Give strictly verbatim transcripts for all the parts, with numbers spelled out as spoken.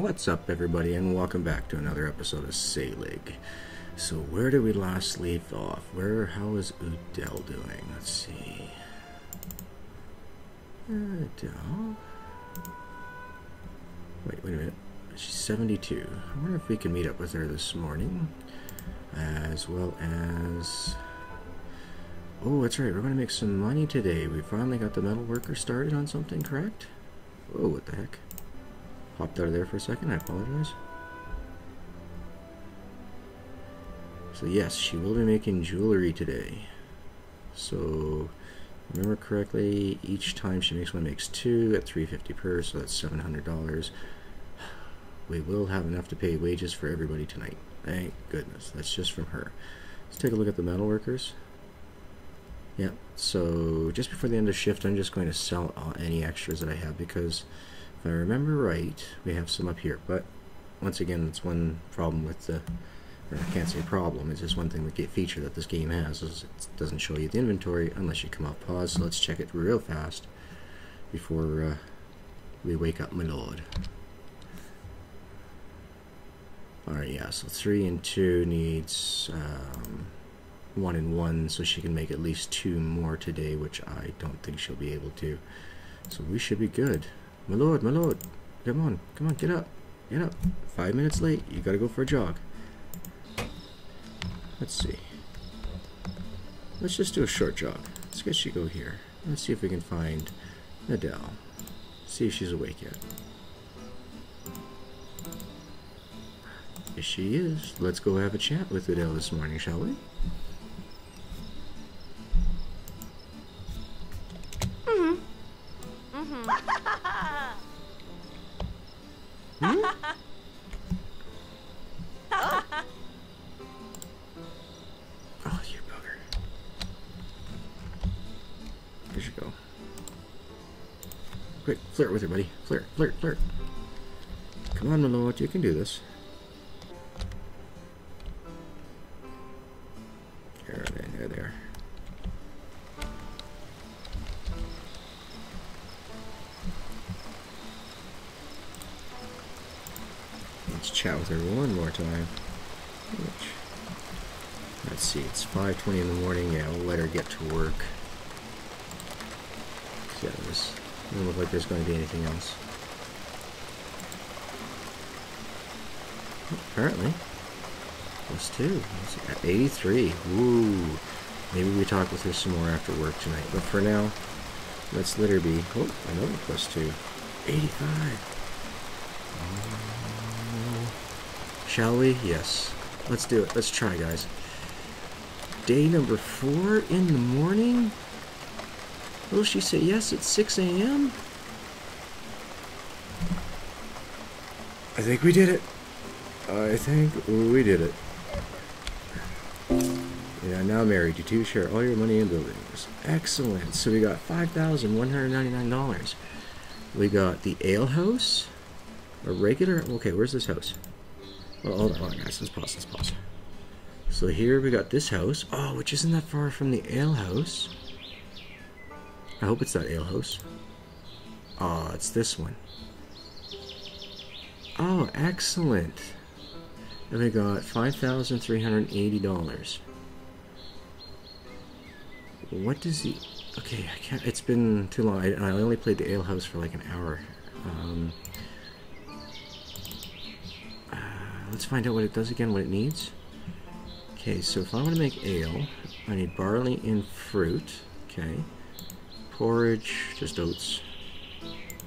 What's up, everybody, and welcome back to another episode of Saelig. So where did we last leave off? Where, how is Udell doing? Let's see. Udell? Wait, wait a minute. She's seventy-two. I wonder if we can meet up with her this morning. As well as... Oh, that's right, we're going to make some money today. We finally got the metal worker started on something, correct? Oh, what the heck? Popped out of there for a second, I apologize. So yes, she will be making jewelry today. So, remember correctly, each time she makes one, makes two at three fifty per, so that's seven hundred dollars. We will have enough to pay wages for everybody tonight. Thank goodness, that's just from her. Let's take a look at the metal workers. Yep, so just before the end of shift, I'm just going to sell all, any extras that I have, because if I remember right, we have some up here, but once again, it's one problem with the, or I can't say problem, it's just one thing that feature that this game has, is it doesn't show you the inventory unless you come off pause, so let's check it real fast before uh, we wake up my lord. Alright, yeah, so three and two needs um, one and one, so she can make at least two more today, which I don't think she'll be able to, so we should be good. My lord, my lord, come on, come on, get up, get up. Five minutes late, you gotta go for a jog. Let's see. Let's just do a short jog. Let's get you go here. Let's see if we can find Adele. See if she's awake yet. Yes, she is. Let's go have a chat with Adele this morning, shall we? Quick, flirt with her, buddy. Flirt, flirt, flirt. Come on, my lord, you can do this. There, there, there. Let's chat with her one more time. Let's see, it's five twenty in the morning. Yeah, we'll let her get to work. Yeah, this doesn't look like there's going to be anything else. Apparently. Plus two. At eighty-three. Woo. Maybe we talk with her some more after work tonight. But for now, let's let her be. Oh, another plus two. eighty-five. Oh. Shall we? Yes. Let's do it. Let's try, guys. Day number four in the morning? Will she say yes at six A M? I think we did it. I think we did it. And I'm now married. You two share all your money and buildings. Excellent. So we got five thousand one hundred ninety-nine dollars. We got the ale house. A regular... Okay, where's this house? Well, hold on, hold on guys. Let's pause. Let's pause. So here we got this house. Oh, which isn't that far from the ale house. I hope it's that ale house. Oh, it's this one. Oh, excellent. And we got five thousand three hundred eighty dollars. What does the... Okay, I can't... It's been too long. I, I only played the ale house for like an hour. Um, uh, let's find out what it does again, what it needs. Okay, so if I want to make ale, I need barley and fruit. Okay. Porridge, just oats.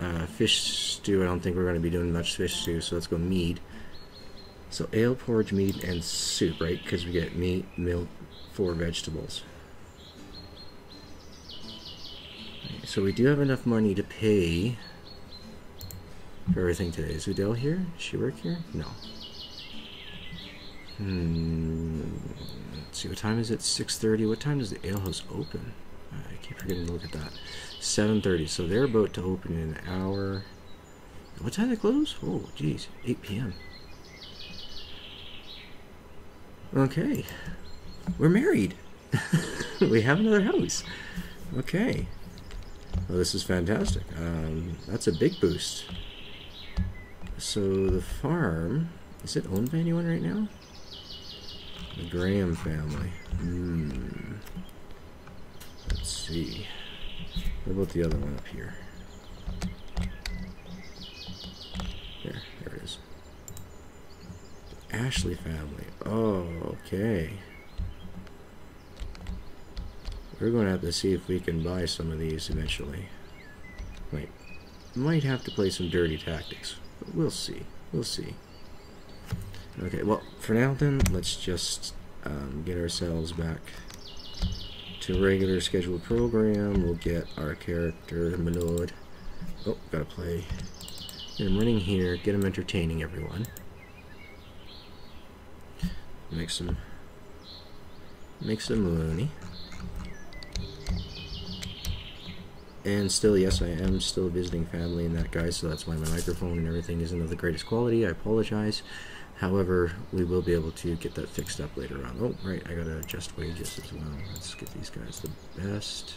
Uh, fish stew, I don't think we're going to be doing much fish stew, so let's go mead. So ale, porridge, mead, and soup, right? Because we get meat, milk, four vegetables. Right, so we do have enough money to pay for everything today. Is Udell here? Does she work here? No. Hmm. Let's see, what time is it? six thirty. What time does the ale house open? I keep forgetting to look at that. seven thirty, so they're about to open in an hour. What time do they close? Oh, geez, eight P M Okay. We're married. We have another house. Okay. Well, this is fantastic. Um, that's a big boost. So the farm, is it owned by anyone right now? The Graham family. Hmm. Let's see. What about the other one up here? There, there it is. The Ashley family. Oh, okay. We're going to have to see if we can buy some of these eventually. Wait. Might have to play some dirty tactics. But we'll see. We'll see. Okay, well, for now then, let's just um, get ourselves back to regular scheduled program. We'll get our character, Milord. Oh, gotta play. Get him running here. Get him entertaining everyone. Make some... Make some loony. And still, yes, I am still visiting family and that guy, so that's why my microphone and everything isn't of the greatest quality. I apologize. However, we will be able to get that fixed up later on. Oh, right, I gotta adjust wages as well. Let's give these guys the best.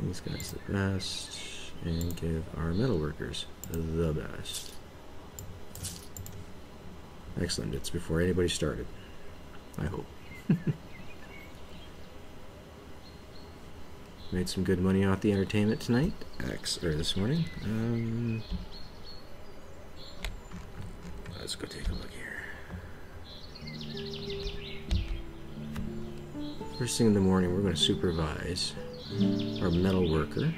These guys the best. And give our metal workers the best. Excellent. It's before anybody started. I hope. Made some good money off the entertainment tonight, X, or this morning. Um, let's go take a look here. First thing in the morning, we're going to supervise our metal worker.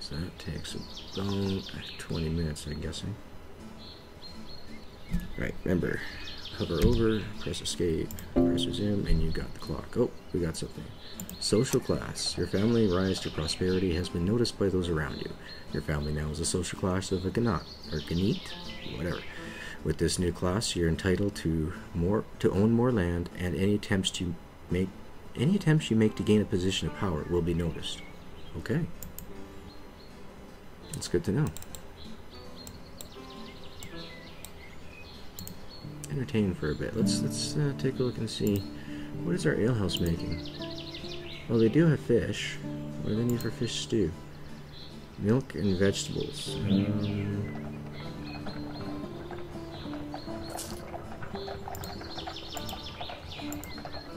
So that takes about twenty minutes, I'm guessing. Right, remember, hover over, press escape, press resume, and you got the clock. Oh, we got something. Social class. Your family rise to prosperity has been noticed by those around you. Your family now is a social class of a Ganat, or Ganit, whatever. With this new class, you're entitled to more to own more land, and any attempts to make any attempts you make to gain a position of power will be noticed. Okay. That's good to know. Entertain for a bit. Let's let's uh, take a look and see what is our alehouse making. Well, they do have fish. What do they need for fish stew? Milk and vegetables. Um,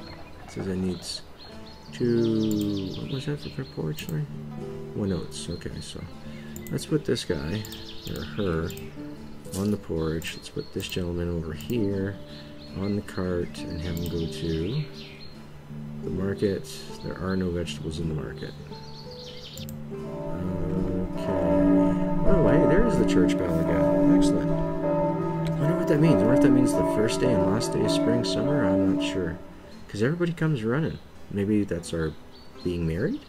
it says it needs two. What was that for proportionally? One oats. Okay, so let's put this guy or her on the porch. Let's put this gentleman over here on the cart and have him go to the market. There are no vegetables in the market. Okay. Oh, hey, there's the church bell again. Excellent. I wonder what that means. I wonder if that means the first day and last day of spring, summer. I'm not sure. Because everybody comes running. Maybe that's our being married?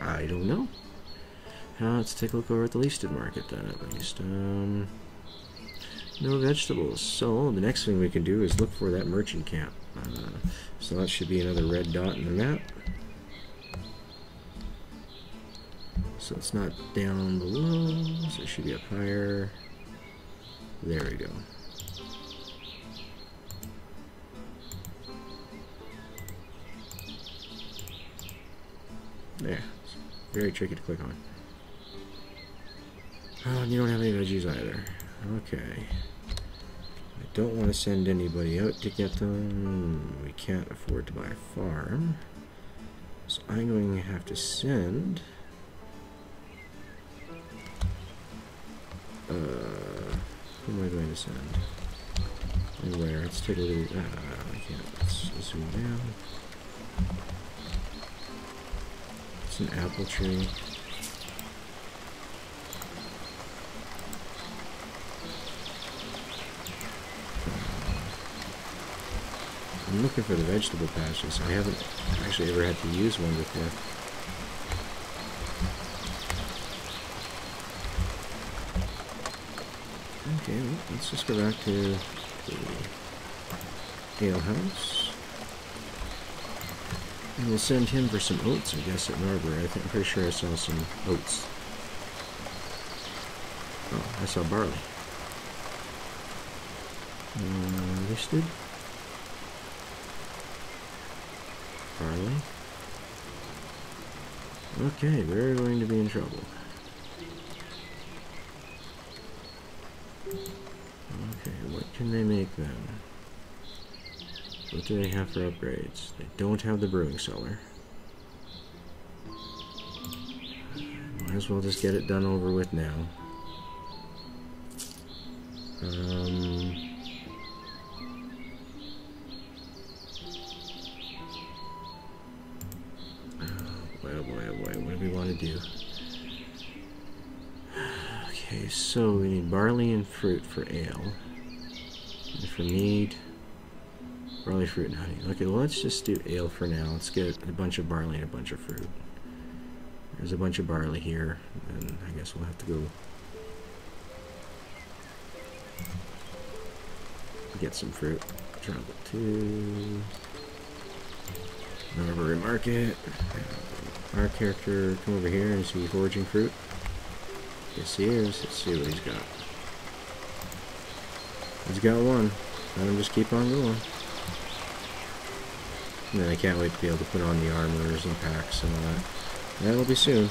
I don't know. Uh, let's take a look over at the Leasted Market then, at least. Um, no vegetables. So the next thing we can do is look for that merchant camp. Uh, so that should be another red dot in the map. So it's not down below, so it should be up higher. There we go. There. It's very tricky to click on. Oh, and you don't have any veggies either. Okay. I don't want to send anybody out to get them. We can't afford to buy a farm. So I'm going to have to send... Uh, who am I going to send? And where? Let's take a look. Uh, I can't. Let's zoom down. It's an apple tree. I'm looking for the vegetable patches. I haven't actually ever had to use one before. Okay, well, let's just go back to the alehouse. And we'll send him for some oats, I guess, at Norbury. I think, I'm pretty sure I saw some oats. Oh, I saw barley. Uh, listed? Farley. Okay, we're going to be in trouble. Okay, what can they make then? What do they have for upgrades? They don't have the brewing cellar. Might as well just get it done over with now. Um... Oh boy, oh boy, what do we want to do? Okay, so we need barley and fruit for ale. And for mead, barley, fruit, and honey. Okay, well, let's just do ale for now. Let's get a bunch of barley and a bunch of fruit. There's a bunch of barley here, and I guess we'll have to go get some fruit. Travel to Norbury Market. Our character come over here and see foraging fruit. Yes, he is. Let's see what he's got. He's got one. Let him just keep on going. And then I can't wait to be able to put on the armors and packs and all that. That'll be soon. I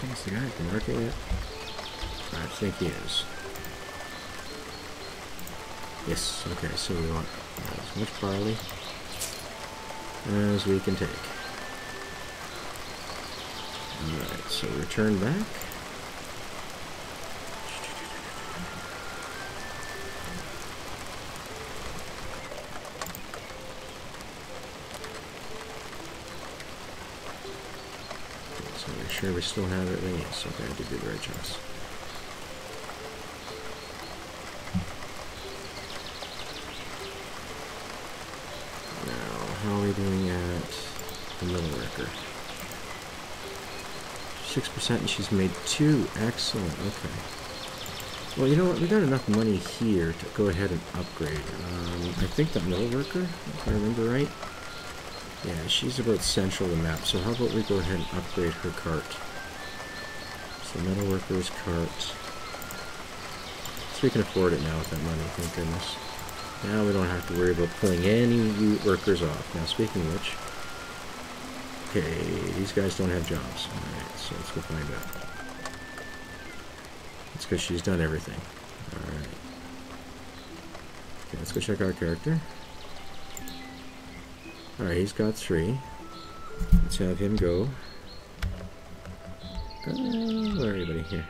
think it's the guy at the market yet. I think he is. Yes, okay, so we want as much barley as we can take. Alright, so return back. So make sure we still have it. Yes, okay, I did the right choice. Doing at the middle worker. six percent and she's made two. Excellent. Okay. Well, you know what? We got enough money here to go ahead and upgrade. Um, I think the middle worker, if I remember right. Yeah, she's about central to the map. So how about we go ahead and upgrade her cart? So metal worker's cart. So we can afford it now with that money. Thank goodness. Now we don't have to worry about pulling any workers off. Now, speaking of which, okay, these guys don't have jobs. Alright, so let's go find out. That's because she's done everything. Alright. Okay, let's go check our character. Alright, he's got three. Let's have him go. Oh, everybody here.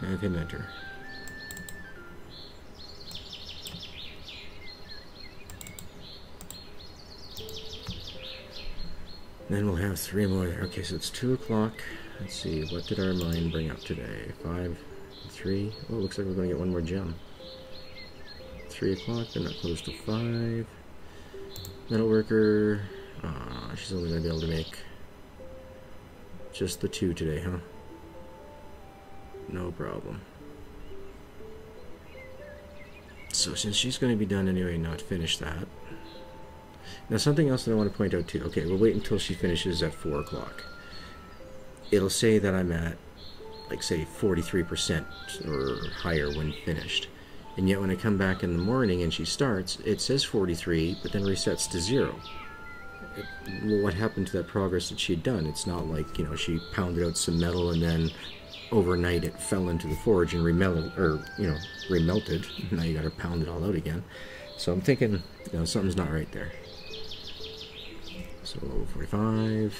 Have him enter. Then we'll have three more there. Okay, so it's two o'clock. Let's see, what did our mine bring up today? Five, three. Oh, looks like we're going to get one more gem. Three o'clock, they're not close to five. Metal worker. Ah, oh, she's only going to be able to make just the two today, huh? No problem. So since she's going to be done anyway, not finish that. Now something else that I want to point out too. Okay, we'll wait until she finishes at four o'clock. It'll say that I'm at, like say, forty-three percent or higher when finished. And yet when I come back in the morning and she starts, it says forty-three, but then resets to zero. It, what happened to that progress that she'd done? It's not like, you know, she pounded out some metal and then overnight it fell into the forge and remelted, or, you know, remelted. Now you gotta pound it all out again. So I'm thinking, you know, something's not right there. So level forty-five.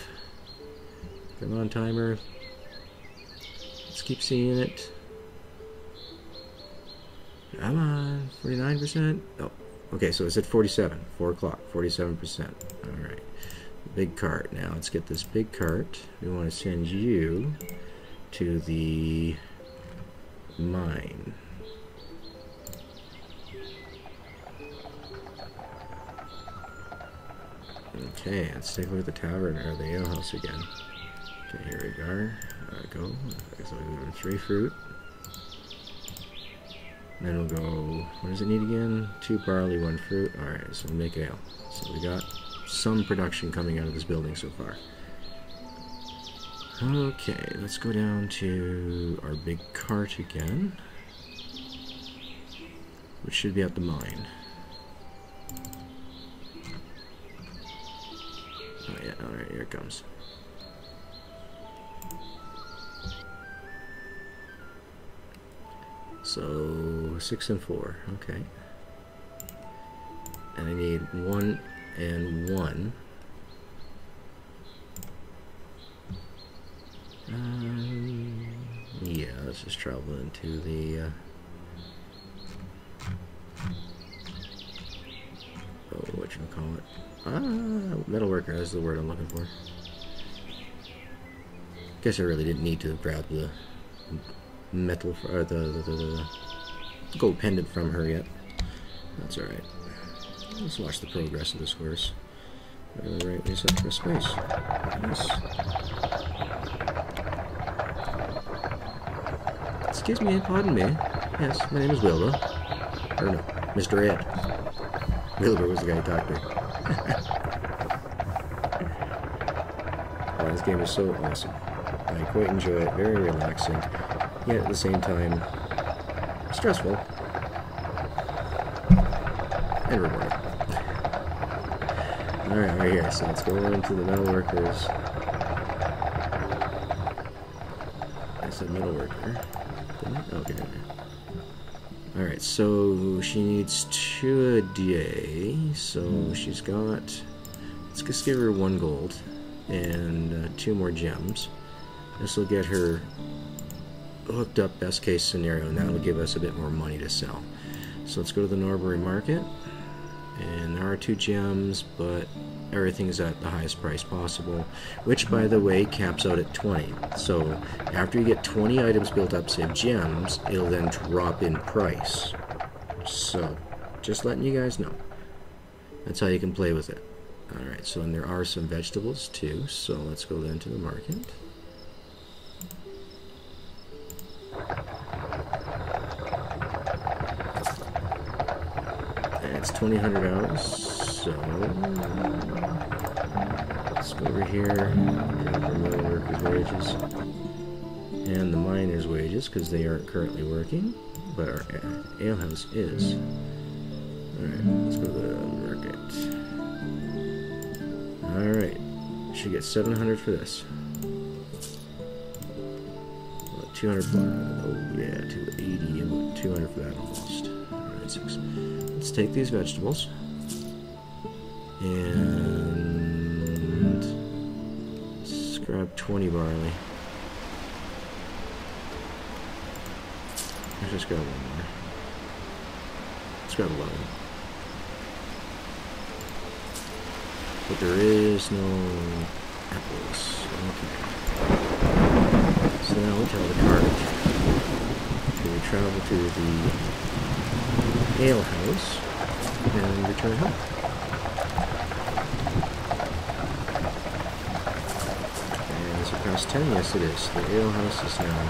Come on, timer. Let's keep seeing it. Come on, forty-nine percent. Oh, okay, so it's at forty-seven, four o'clock, forty-seven percent. Alright. Big cart. Now let's get this big cart. We want to send you to the mine. Okay, let's take a look at the tavern or the alehouse again. Okay, here we are. Alright, go. So we'll go three fruit. Then we'll go, what does it need again? Two barley, one fruit. Alright, so we'll make ale. So we got some production coming out of this building so far. Okay, let's go down to our big cart again, which should be at the mine. Oh yeah, alright, here it comes. So, six and four, okay. And I need one and one. Um, yeah, let's just travel into the, uh, oh, what you call it? Ah, metalworker, that's the word I'm looking for. Guess I really didn't need to grab the metal, or the, the, the, the gold pendant from her yet. That's alright. Let's watch the progress of this horse. Right, right, we set for space. Nice. Excuse me, pardon me. Yes, my name is Wilbur. Or no, Mister Ed. Wilbur was the guy who talked to me. Oh, this game is so awesome. I quite enjoy it. Very relaxing. Yet at the same time, stressful. And rewarding. Alright, right here. So let's go on to the metalworkers. I said metalworker. Okay. Alright, so she needs two a day, so she's got, let's just give her one gold and uh, two more gems. This will get her hooked up, best case scenario, and that will give us a bit more money to sell. So let's go to the Norbury market, and there are two gems, but everything is at the highest price possible, which by the way caps out at twenty. So after you get twenty items built up, say gems, it'll then drop in price. So just letting you guys know, that's how you can play with it. Alright, so and there are some vegetables too, so let's go then to the market. And it's twenty hundred dollars. So, let's go over here, grab our metal workers' wages, and the miners' wages, because they aren't currently working, but our alehouse is. Alright, let's go to the market. Alright, should get seven hundred for this. About two hundred for, oh yeah, two eighty, and two hundred for that almost. Alright, six. Let's take these vegetables. And let's grab twenty barley. Let's just grab one more. Let's grab eleven. But there is no apples. Okay. So now we tell the cart to travel to the ale house and return home. ten, yes it is. The alehouse is now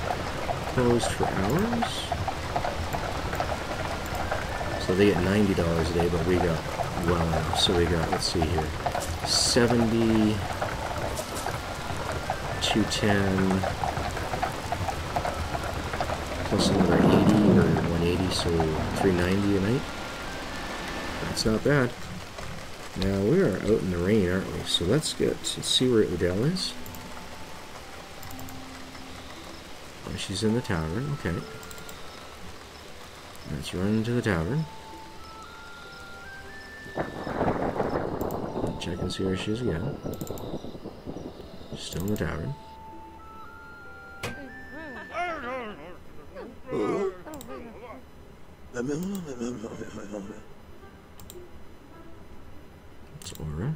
closed for hours. So they get ninety dollars a day, but we got well enough. So we got, let's see here, seventy, two ten, plus another eighty or one eighty, so three ninety a night. That's not bad. Now we are out in the rain, aren't we? So let's get, let's see where Udell is. She's in the tavern, okay. Let's run into the tavern. Check and see where she is again. She's still in the tavern. It's Aura.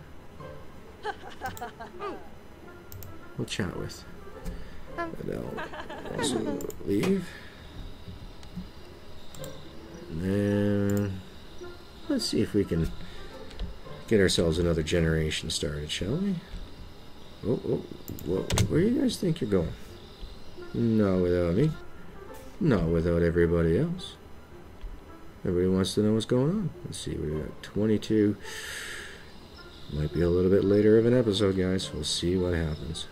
We'll chat with. And I'll also leave. And then let's see if we can get ourselves another generation started, shall we? Oh, oh, whoa, where do you guys think you're going? Not without me. Not without everybody else. Everybody wants to know what's going on. Let's see, we got twenty-two. Might be a little bit later of an episode, guys. We'll see what happens.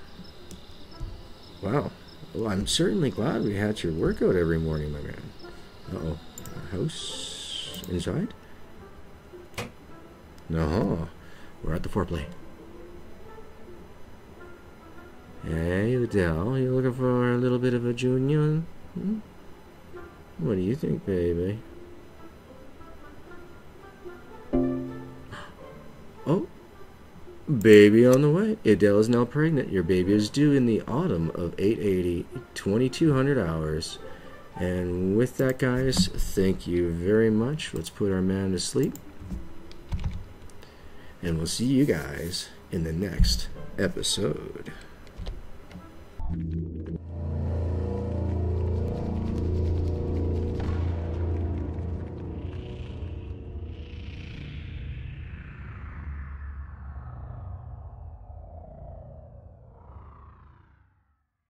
Wow. Well, I'm certainly glad we had your workout every morning, my man. Uh-oh. House inside? No. We're at the foreplay. Hey, Udell, you looking for a little bit of a junior? Hmm? What do you think, baby? Oh, baby on the way. Adele is now pregnant. Your baby is due in the autumn of eight eighty, twenty-two hundred hours. And with that, guys, thank you very much. Let's put our man to sleep. And we'll see you guys in the next episode.